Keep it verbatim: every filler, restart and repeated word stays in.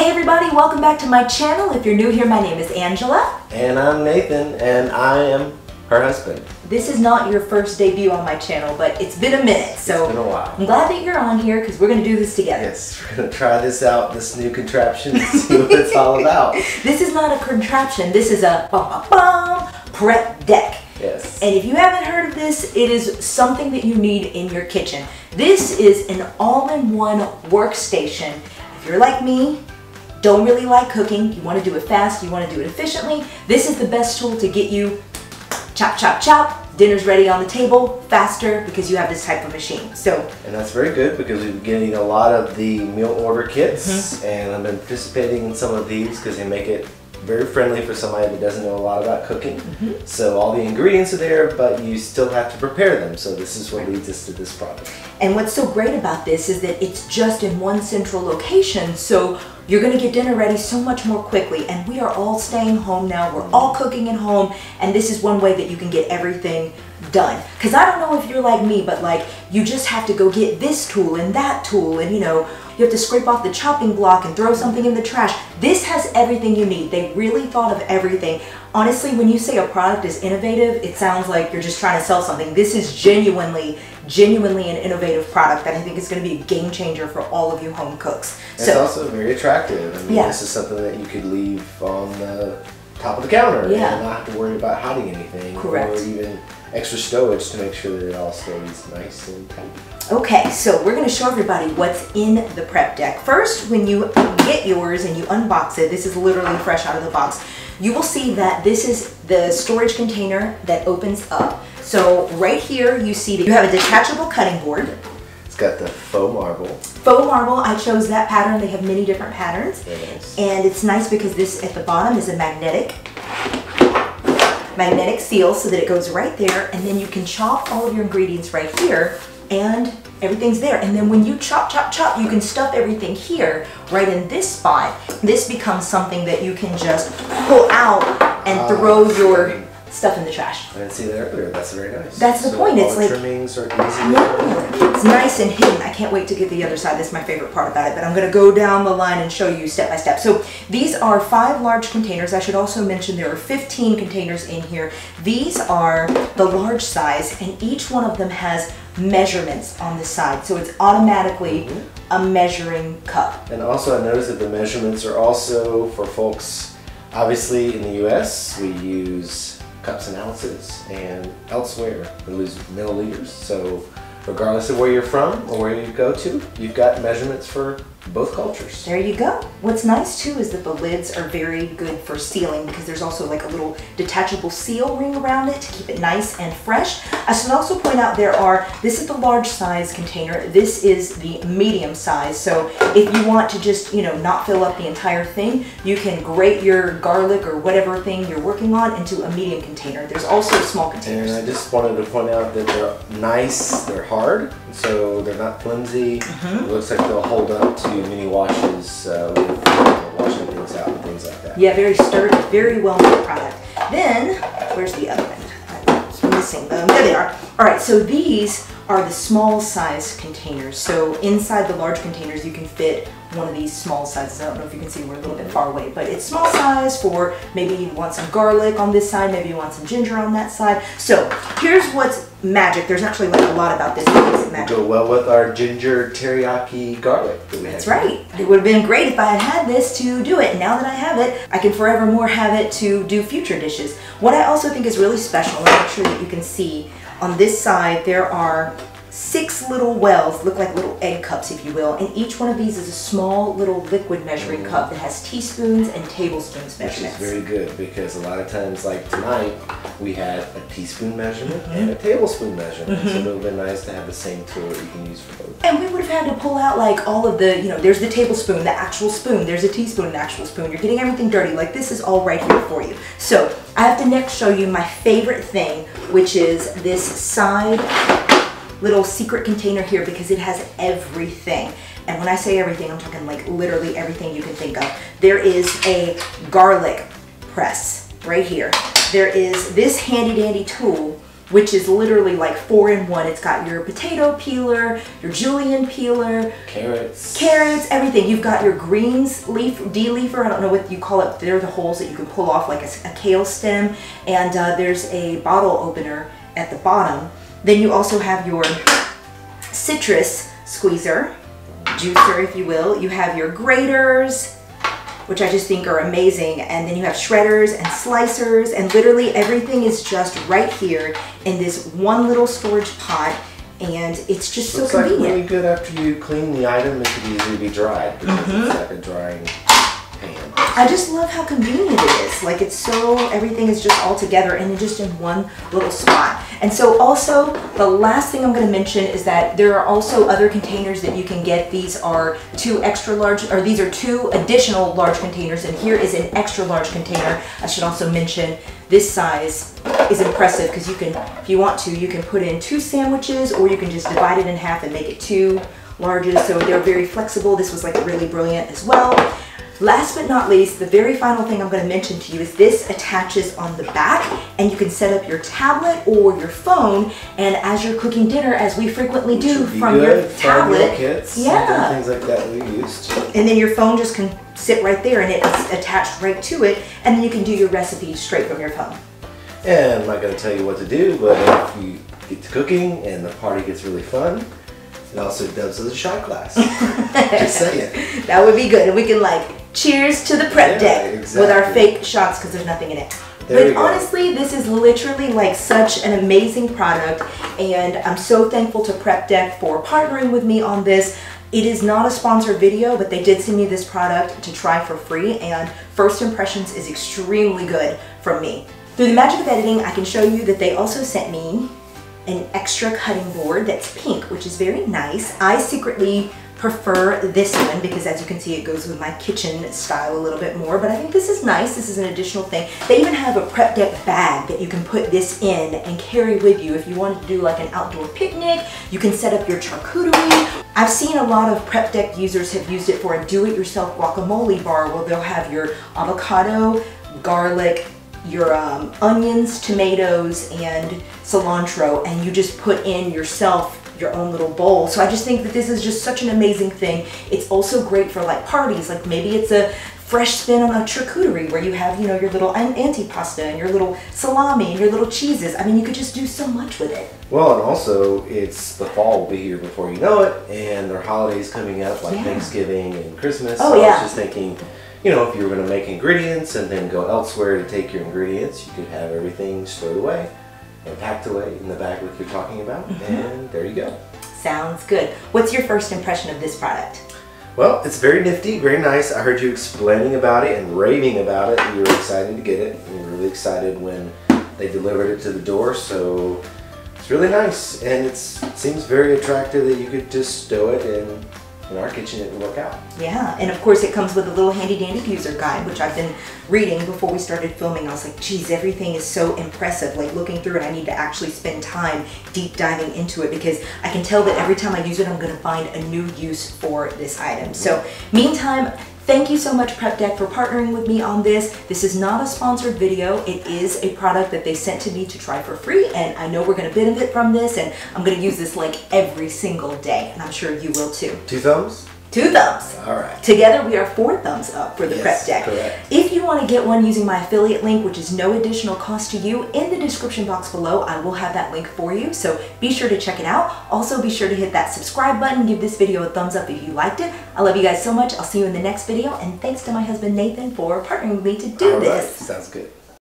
Hey everybody, welcome back to my channel. If you're new here, my name is Angela. And I'm Nathan, and I am her husband. This is not your first debut on my channel, but it's been a minute, so it's been a while. I'm glad that you're on here because we're going to do this together. Yes, we're going to try this out, this new contraption, and see what it's all about. This is not a contraption, this is a bum, bum, bum, prep deck. Yes. And if you haven't heard of this, it is something that you need in your kitchen. This is an all-in-one workstation. If you're like me, don't really like cooking, you want to do it fast, you want to do it efficiently, this is the best tool to get you chop, chop, chop, dinner's ready on the table, faster, because you have this type of machine. So, and that's very good because we've been getting a lot of the meal order kits, mm-hmm. and I've been participating in some of these because they make it very friendly for somebody that doesn't know a lot about cooking. Mm-hmm. So all the ingredients are there, but you still have to prepare them. So this is what leads us to this product. And what's so great about this is that it's just in one central location. So you're going to get dinner ready so much more quickly. And we are all staying home now. We're all cooking at home. And this is one way that you can get everything done. Because I don't know if you're like me, but like you just have to go get this tool and that tool and, you know, you have to scrape off the chopping block and throw something in the trash. This has everything you need. They really thought of everything. Honestly, when you say a product is innovative, it sounds like you're just trying to sell something. This is genuinely, genuinely an innovative product that I think is going to be a game changer for all of you home cooks. It's so, also very attractive. I mean, yeah. This is something that you could leave on the top of the counter yeah. and not have to worry about hiding anything. Correct. Or even extra stowage to make sure that it all stays nice and tight. Okay, so we're going to show everybody what's in the prep deck. First, when you get yours and you unbox it, this is literally fresh out of the box, you will see that this is the storage container that opens up. So right here you see that you have a detachable cutting board. It's got the faux marble. Faux marble, I chose that pattern. They have many different patterns. Nice. And it's nice because this at the bottom is a magnetic magnetic seal so that it goes right there, and then you can chop all of your ingredients right here and everything's there. And then when you chop, chop, chop, you can stuff everything here right in this spot. This becomes something that you can just pull out and uh, throw your stuff in the trash. I didn't see that earlier. That's very nice. That's the so point. It's like trimmings are easy. Yeah, it's nice and hidden. I can't wait to get the other side. That's my favorite part about it, but I'm going to go down the line and show you step by step. So these are five large containers. I should also mention there are fifteen containers in here. These are the large size, and each one of them has measurements on the side, so it's automatically mm-hmm. a measuring cup. And also I noticed that the measurements are also for folks, obviously in the U S we use cups and ounces, and elsewhere we lose milliliters. So regardless of where you're from or where you go to, you've got measurements for both cultures. There you go. What's nice too is that the lids are very good for sealing because there's also like a little detachable seal ring around it to keep it nice and fresh. I should also point out there are, this is the large size container, this is the medium size, so if you want to just, you know, not fill up the entire thing, you can grate your garlic or whatever thing you're working on into a medium container. There's also small containers. And I just wanted to point out that they're nice, they're hard, so they're not flimsy. Mm-hmm. It looks like they'll hold up to mini washes, uh, with, uh, washing things out and things like that. Yeah, very sturdy, very well-made product. Then, where's the other one? It's missing them. There they are. All right, so these are the small size containers. So inside the large containers, you can fit one of these small sizes. I don't know if you can see, we're a little bit far away, but it's small size for maybe you want some garlic on this side, maybe you want some ginger on that side. So here's what's magic. There's actually like a lot about this that makes it magic. Go well with our ginger teriyaki garlic. That That's right. It would have been great if I had had this to do it. Now that I have it, I can forevermore have it to do future dishes. What I also think is really special, and I'm sure that you can see on this side, there are six little wells, look like little egg cups, if you will, and each one of these is a small little liquid measuring mm. cup that has teaspoons and tablespoons measurements. Which is very good because a lot of times, like tonight, we had a teaspoon measurement mm-hmm. and a tablespoon measurement, mm-hmm. so it would have been nice to have the same tool that you can use for both. And we would have had to pull out like all of the, you know, there's the tablespoon, the actual spoon, there's a teaspoon, the actual spoon, you're getting everything dirty, like this is all right here for you. So I have to next show you my favorite thing, which is this side little secret container here because it has everything. And when I say everything, I'm talking like literally everything you can think of. There is a garlic press right here. There is this handy dandy tool which is literally like four in one. It's got your potato peeler, your julienne peeler, carrots, carrots, everything. You've got your greens leaf, deleafer, I don't know what you call it. They're the holes that you can pull off like a, a kale stem. And uh, there's a bottle opener at the bottom. Then you also have your citrus squeezer, juicer if you will. You have your graters, which I just think are amazing. And then you have shredders and slicers, and literally everything is just right here in this one little storage pod, and it's just so convenient. It's like really good after you clean the item, it could easily be dried because mm-hmm. it's like a drying pan. I just love how convenient it is. Like it's so, everything is just all together and just in one little spot. And so also, the last thing I'm gonna mention is that there are also other containers that you can get. These are two extra large, or these are two additional large containers, and here is an extra large container. I should also mention this size is impressive because you can, if you want to, you can put in two sandwiches, or you can just divide it in half and make it two larges. So they're very flexible. This was like really brilliant as well. Last but not least, the very final thing I'm going to mention to you is this attaches on the back, and you can set up your tablet or your phone, and as you're cooking dinner, as we frequently do, from your tablet, kits, yeah, things like that we used. And then your phone just can sit right there, and it's attached right to it, and then you can do your recipe straight from your phone. And I'm not going to tell you what to do, but if you get to cooking and the party gets really fun, it also dubs as a shot glass. Just saying. That would be good, and we can like cheers to the prep yeah, deck exactly. with our fake shots because there's nothing in it. There but honestly, this is literally like such an amazing product, and I'm so thankful to Prepdeck for partnering with me on this. It is not a sponsored video, but they did send me this product to try for free, and first impressions is extremely good from me. Through the magic of editing, I can show you that they also sent me an extra cutting board that's pink, which is very nice. I secretly prefer this one because, as you can see, it goes with my kitchen style a little bit more, but I think this is nice. This is an additional thing. They even have a Prepdeck bag that you can put this in and carry with you. If you wanted to do like an outdoor picnic, you can set up your charcuterie. I've seen a lot of Prepdeck users have used it for a do-it-yourself guacamole bar where they'll have your avocado, garlic, your um, onions, tomatoes, and cilantro, and you just put in yourself your own little bowl. So I just think that this is just such an amazing thing. It's also great for like parties, like maybe it's a fresh spin on a charcuterie where you have, you know, your little antipasta and your little salami and your little cheeses. I mean, you could just do so much with it. Well, and also it's the fall will be here before you know it, and there are holidays coming up like yeah. Thanksgiving and Christmas. Oh, so yeah. I was just thinking, you know, if you were going to make ingredients and then go elsewhere to take your ingredients, you could have everything stored away and packed away in the bag like you're talking about, mm-hmm. and there you go. Sounds good. What's your first impression of this product? Well, it's very nifty, very nice. I heard you explaining about it and raving about it. You were excited to get it, and you were really excited when they delivered it to the door, so it's really nice, and it's, it seems very attractive that you could just stow it and in our kitchen it will work out. Yeah, and of course it comes with a little handy dandy user guide, which I've been reading before we started filming. I was like, geez, everything is so impressive. Like looking through it, I need to actually spend time deep diving into it because I can tell that every time I use it, I'm gonna find a new use for this item. So meantime, thank you so much Prepdeck for partnering with me on this. This is not a sponsored video. It is a product that they sent to me to try for free, and I know we're gonna benefit from this, and I'm gonna use this like every single day, and I'm sure you will too. Two thumbs? Two thumbs. All right. Together we are four thumbs up for the yes, Prepdeck. Correct. If you want to get one using my affiliate link, which is no additional cost to you, in the description box below, I will have that link for you. So be sure to check it out. Also be sure to hit that subscribe button. Give this video a thumbs up if you liked it. I love you guys so much. I'll see you in the next video. And thanks to my husband, Nathan, for partnering with me to do All right. this. Sounds good.